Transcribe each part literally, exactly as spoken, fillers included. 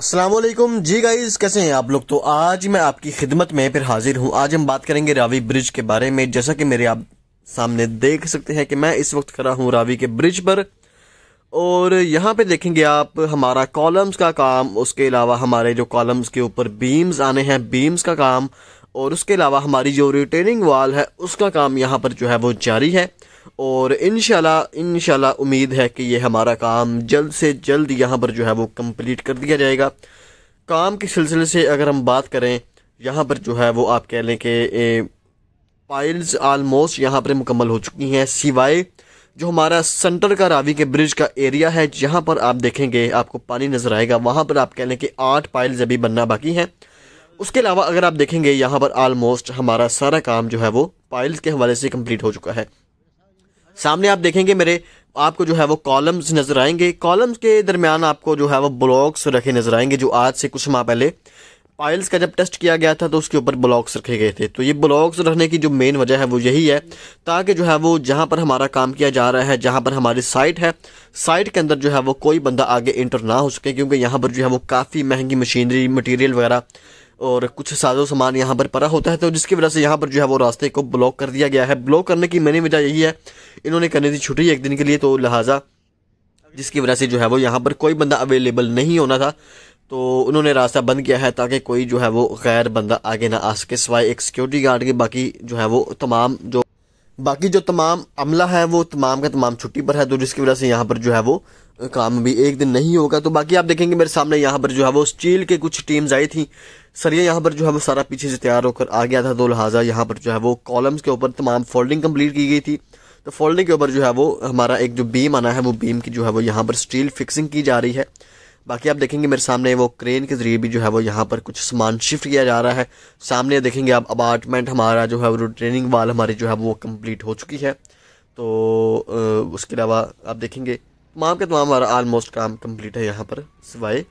अस्सलाम वालेकुम जी गाइस, कैसे हैं आप लोग। तो आज मैं आपकी खिदमत में फिर हाजिर हूं। आज हम बात करेंगे रावी ब्रिज के बारे में। जैसा कि मेरे आप सामने देख सकते हैं कि मैं इस वक्त खड़ा हूं रावी के ब्रिज पर, और यहां पे देखेंगे आप हमारा कॉलम्स का काम, उसके अलावा हमारे जो कॉलम्स के ऊपर बीम्स आने हैं बीम्स का काम, और उसके अलावा हमारी जो रिटेनिंग वाल है उसका काम यहाँ पर जो है वो जारी है। और इंशाल्लाह इंशाल्लाह उम्मीद है कि ये हमारा काम जल्द से जल्द यहाँ पर जो है वो कंप्लीट कर दिया जाएगा। काम के सिलसिले से अगर हम बात करें, यहाँ पर जो है वो आप कह लें कि पाइल्स आलमोस्ट यहाँ पर मुकम्मल हो चुकी हैं, सिवाय जो हमारा सेंटर का रावी के ब्रिज का एरिया है जहाँ पर आप देखेंगे आपको पानी नज़र आएगा, वहाँ पर आप कह लें कि आठ पाइल्स अभी बनना बाकी हैं। उसके अलावा अगर आप देखेंगे यहाँ पर आलमोस्ट हमारा सारा काम जो है वो पाइल्स के हवाले से कम्प्लीट हो चुका है। सामने आप देखेंगे मेरे आपको जो है वो कॉलम्स नज़र आएंगे। कॉलम्स के दरमियान आपको जो है वो ब्लॉक्स रखे नज़र आएंगे, जो आज से कुछ माह पहले पाइल्स का जब टेस्ट किया गया था तो उसके ऊपर ब्लॉक्स रखे गए थे। तो ये ब्लॉक्स रखने की जो मेन वजह है वो यही है ताकि जो है वो जहाँ पर हमारा काम किया जा रहा है, जहाँ पर हमारी साइट है, साइट के अंदर जो है वो कोई बंदा आगे इंटर ना हो सके, क्योंकि यहाँ पर जो है वो काफ़ी महंगी मशीनरी, मटीरियल वगैरह और कुछ साजो सामान यहाँ पर पड़ा होता है, तो जिसकी वजह से यहाँ पर जो है वो रास्ते को ब्लॉक कर दिया गया है। ब्लॉक करने की मेन वजह यही है, इन्होंने करने दी छुट्टी एक दिन के लिए, तो लिहाजा जिसकी वजह से जो है वो यहाँ पर कोई बंदा अवेलेबल नहीं होना था, तो उन्होंने रास्ता बंद किया है ताकि कोई जो है वो गैर बंदा आगे ना आ सके, सिवाय एक सिक्योरिटी गार्ड के। बाकी जो है वो तमाम जो बाकी जो तमाम अमला है वो तमाम का तमाम छुट्टी पर है, तो जिसकी वजह से यहाँ पर जो है वो काम भी एक दिन नहीं होगा। तो बाकी आप देखेंगे मेरे सामने यहाँ पर जो है वो स्टील के कुछ टीम्स आई थी, सरिया यहाँ पर जो है वो सारा पीछे से तैयार होकर आ गया था, तो लिहाजा यहाँ पर जो है वो कॉलम्स के ऊपर तमाम फोल्डिंग कंप्लीट की गई थी। तो फोल्डिंग के ऊपर जो है वो हमारा एक जो बीम आना है वो बीम की जो है वो यहाँ पर स्टील फिक्सिंग की जा रही है। बाकी आप देखेंगे मेरे सामने वो क्रेन के जरिए भी जो है वो यहाँ पर कुछ सामान शिफ्ट किया जा रहा है। सामने देखेंगे आप अपार्टमेंट हमारा जो है वो ट्रेनिंग वाल हमारी जो है वो कंप्लीट हो चुकी है। तो उसके अलावा आप देखेंगे तमाम के तमाम हमारा आलमोस्ट काम कंप्लीट है यहाँ पर, सिवाय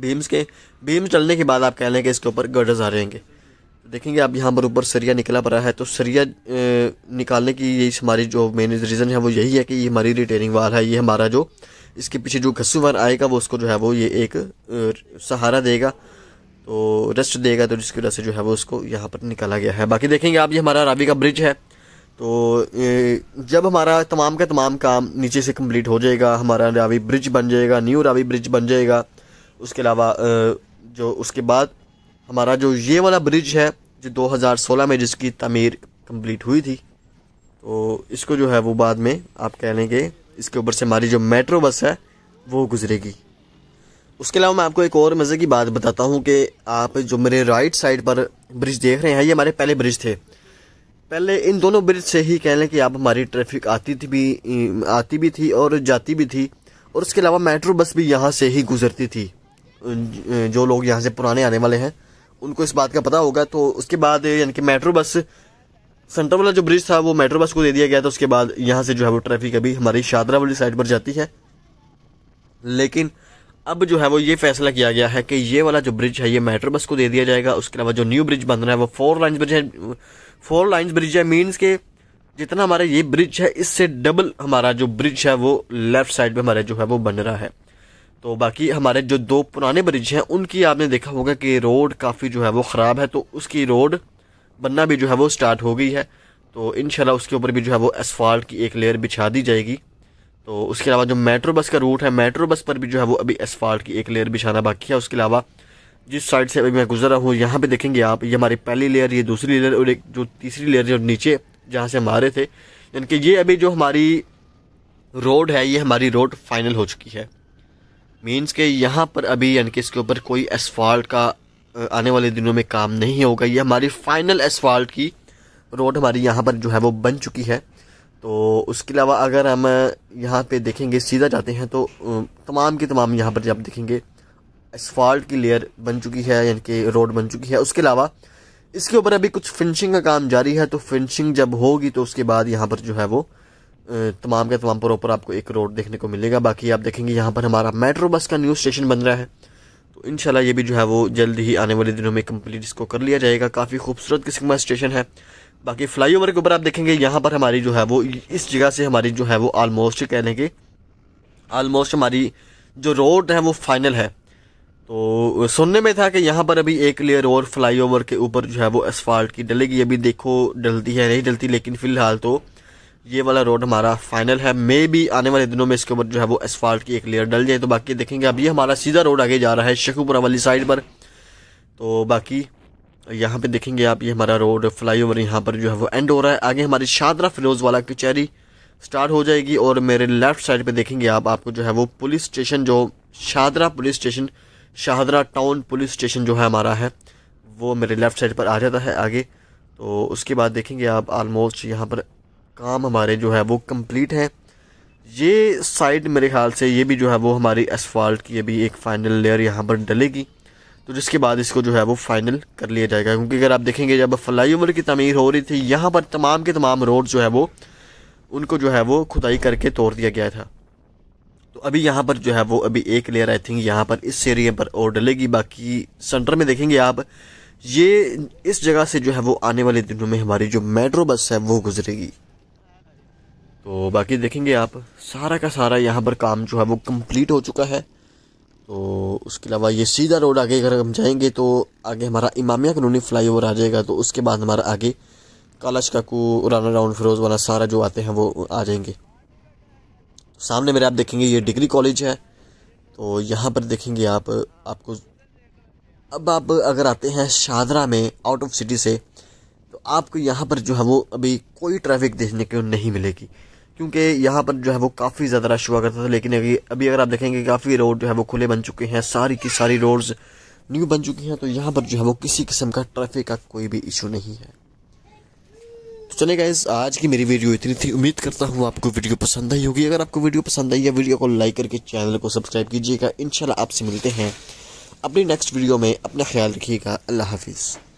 बीम्स के। बीम्स चलने के बाद आप कह लें कि इसके ऊपर गर्डर्स आ रहेंगे। देखेंगे आप यहाँ पर ऊपर सरिया निकला पड़ा है, तो सरिया निकालने की यही हमारी जो मेन रीज़न है वो यही है कि ये हमारी रिटेनिंग वाल है, ये हमारा जो इसके पीछे जो घस्सुवार आएगा वो उसको जो है वो ये एक सहारा देगा, तो रेस्ट देगा, तो जिसकी वजह से जो है वो उसको यहाँ पर निकाला गया है। बाकी देखेंगे आप ये हमारा रावी का ब्रिज है, तो जब हमारा तमाम का तमाम काम नीचे से कंप्लीट हो जाएगा, हमारा रावी ब्रिज बन जाएगा, न्यू रावी ब्रिज बन जाएगा। उसके अलावा जो उसके बाद हमारा जो ये वाला ब्रिज है जो दो हज़ार सोलह में जिसकी तमीर कम्प्लीट हुई थी, तो इसको जो है वो बाद में आप कह लेंगे इसके ऊपर से हमारी जो मेट्रो बस है वो गुजरेगी। उसके अलावा मैं आपको एक और मज़े की बात बताता हूँ कि आप जो मेरे राइट साइड पर ब्रिज देख रहे हैं, ये हमारे पहले ब्रिज थे। पहले इन दोनों ब्रिज से ही कह लें कि आप हमारी ट्रैफिक आती थी भी आती भी थी और जाती भी थी, और उसके अलावा मेट्रो बस भी यहाँ से ही गुजरती थी। जो लोग यहाँ से पुराने आने वाले हैं उनको इस बात का पता होगा। तो उसके बाद यानी कि मेट्रो बस सेंटर वाला जो ब्रिज था वो मेट्रो बस को दे दिया गया था, उसके बाद यहाँ से जो है वो ट्रैफिक अभी हमारी शादरा वाली साइड पर जाती है। लेकिन अब जो है वो ये फैसला किया गया है कि ये वाला जो ब्रिज है ये मेट्रो बस को दे दिया जाएगा। उसके अलावा जो न्यू ब्रिज बन रहा है वो फोर लाइन्स ब्रिज है फोर लाइन्स ब्रिज है मीन्स के जितना हमारा ये ब्रिज है इससे डबल हमारा जो ब्रिज है वो लेफ्ट साइड पर हमारा जो है वो बन रहा है। तो बाकी हमारे जो दो पुराने ब्रिज हैं उनकी आपने देखा होगा कि रोड काफ़ी जो है वो ख़राब है, तो उसकी रोड बनना भी जो है वो स्टार्ट हो गई है। तो इंशाल्लाह उसके ऊपर भी जो है वो एसफाल्ट की एक लेयर बिछा दी जाएगी। तो उसके अलावा जो मेट्रो बस का रूट है, मेट्रो बस पर भी जो है वो अभी एसफाल्ट की एक लेयर बिछाना बाकी है। उसके अलावा जिस साइड से अभी मैं गुजरा हूँ यहाँ पे देखेंगे आप ये हमारी पहली लेयर, ये दूसरी लेयर, और एक जो तीसरी लेयर जो नीचे जहाँ से हम आ रहे थे, यानी कि ये अभी जो हमारी रोड है ये हमारी रोड फाइनल हो चुकी है। मीन्स के यहाँ पर अभी यानी कि इसके ऊपर कोई एसफाल्ट का आने वाले दिनों में काम नहीं होगा। ये हमारी फाइनल एसफाल्ट की रोड हमारी यहाँ पर जो है वो बन चुकी है। तो उसके अलावा अगर हम यहाँ पे देखेंगे सीधा जाते हैं तो तमाम की तमाम यहाँ पर जब देखेंगे एसफाल्ट की लेयर बन चुकी है, यानी कि रोड बन चुकी है। उसके अलावा इसके ऊपर अभी कुछ फिनिशिंग का काम जारी है, तो फिनिशिंग जब होगी तो उसके बाद यहाँ पर जो है वो तमाम के तमाम प्रॉपर आपको एक रोड देखने को मिलेगा। बाकी आप देखेंगे यहाँ पर हमारा मेट्रो बस का न्यू स्टेशन बन रहा है, तो इंशाल्लाह ये भी जो है वो जल्द ही आने वाले दिनों में कंप्लीट इसको कर लिया जाएगा। काफ़ी खूबसूरत किस्म का स्टेशन है। बाकी फ्लाईओवर के ऊपर आप देखेंगे यहाँ पर हमारी जो है वो इस जगह से हमारी जो है वो आलमोस्ट कह लेंगे आलमोस्ट हमारी जो रोड है वो फाइनल है। तो सुनने में था कि यहाँ पर अभी एक लेयर और फ्लाईओवर के ऊपर जो है वो एस्फाल्ट की डलेगी। अभी देखो डलती है नहीं डलती, लेकिन फ़िलहाल तो ये वाला रोड हमारा फाइनल है। मे भी आने वाले दिनों में इसके ऊपर जो है वो एस्फाल्ट की एक लेयर डल जाए तो बाकी देखेंगे। अब ये हमारा सीधा रोड आगे जा रहा है शेखुपुरा वाली साइड पर, तो बाकी यहाँ पे देखेंगे आप। ये हमारा रोड फ्लाईओवर यहाँ पर जो है वो एंड हो रहा है। आगे हमारी शाहदरा फिरोज वाला कचहरी स्टार्ट हो जाएगी और मेरे लेफ़्ट साइड पे देखेंगे आप, आपको जो है वो पुलिस स्टेशन, जो Shahdara police station, Shahdara town police station जो है हमारा है वो मेरे लेफ़्ट साइड पर आ जाता है आगे। तो उसके बाद देखेंगे आप आलमोस्ट यहाँ पर काम हमारे जो है वो कंप्लीट है। ये साइड मेरे ख्याल से ये भी जो है वो हमारी एस्फाल्ट की अभी एक फ़ाइनल लेयर यहाँ पर डलेगी, तो जिसके बाद इसको जो है वो फाइनल कर लिया जाएगा। क्योंकि अगर आप देखेंगे जब फ्लाईओवर की तमीर हो रही थी यहाँ पर तमाम के तमाम रोड जो है वो उनको जो है वो खुदाई करके तोड़ दिया गया था। तो अभी यहाँ पर जो है वो अभी एक लेयर आई थिंक यहाँ पर इस एरिया पर और डलेगी। बाकी सेंटर में देखेंगे आप, ये इस जगह से जो है वो आने वाले दिनों में हमारी जो मेट्रो बस है वो गुजरेगी। तो बाकी देखेंगे आप सारा का सारा यहाँ पर काम जो है वो कंप्लीट हो चुका है। तो उसके अलावा ये सीधा रोड आगे अगर हम जाएंगे तो आगे हमारा इमामिया कॉलोनी फ्लाईओवर आ जाएगा। तो उसके बाद हमारा आगे कालाश काकू, उराना राउंड, फिरोज वाला सारा जो आते हैं वो आ जाएंगे। सामने मेरे आप देखेंगे ये डिग्री कॉलेज है। तो यहाँ पर देखेंगे आप, आपको अब आप अगर आते हैं शाहदरा में आउट ऑफ सिटी से तो आपको यहाँ पर जो है वो अभी कोई ट्रैफिक देखने को नहीं मिलेगी, क्योंकि यहाँ पर जो है वो काफ़ी ज़्यादा रश हुआ करता था। लेकिन अभी अभी अगर आप देखेंगे काफ़ी रोड जो है वो खुले बन चुके हैं, सारी की सारी रोड्स न्यू बन चुकी हैं, तो यहाँ पर जो है वो किसी किस्म का ट्रैफिक का कोई भी इशू नहीं है। तो चलिए गाइस, आज की मेरी वीडियो इतनी थी। उम्मीद करता हूँ आपको वीडियो पसंद आई होगी। अगर आपको वीडियो पसंद आई है वीडियो को लाइक करके चैनल को सब्सक्राइब कीजिएगा। इंशाल्लाह आपसे मिलते हैं अपनी नेक्स्ट वीडियो में। अपना ख्याल रखिएगा। अल्लाह हाफिज़।